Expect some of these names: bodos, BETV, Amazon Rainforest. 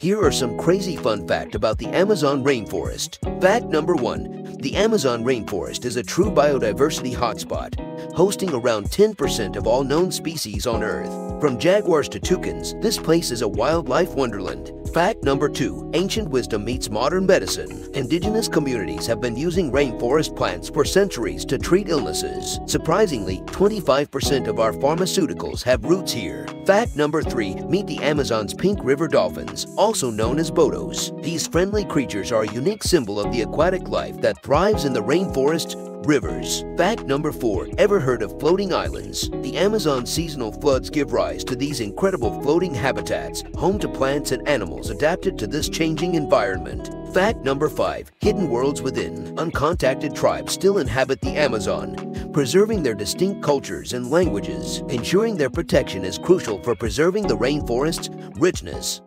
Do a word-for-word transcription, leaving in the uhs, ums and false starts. Here are some crazy fun facts about the Amazon rainforest. Fact number one. The Amazon rainforest is a true biodiversity hotspot, hosting around ten percent of all known species on Earth. From jaguars to toucans, this place is a wildlife wonderland. Fact number two, ancient wisdom meets modern medicine. Indigenous communities have been using rainforest plants for centuries to treat illnesses. Surprisingly, twenty-five percent of our pharmaceuticals have roots here. Fact number three, meet the Amazon's pink river dolphins, also known as bodos. These friendly creatures are a unique symbol of the aquatic life that thrives in the rainforest rivers. Fact number four, ever heard of floating islands? The Amazon seasonal floods give rise to these incredible floating habitats, home to plants and animals adapted to this changing environment. Fact number five, hidden worlds within. Uncontacted tribes still inhabit the Amazon, preserving their distinct cultures and languages. Ensuring their protection is crucial for preserving the rainforest's richness.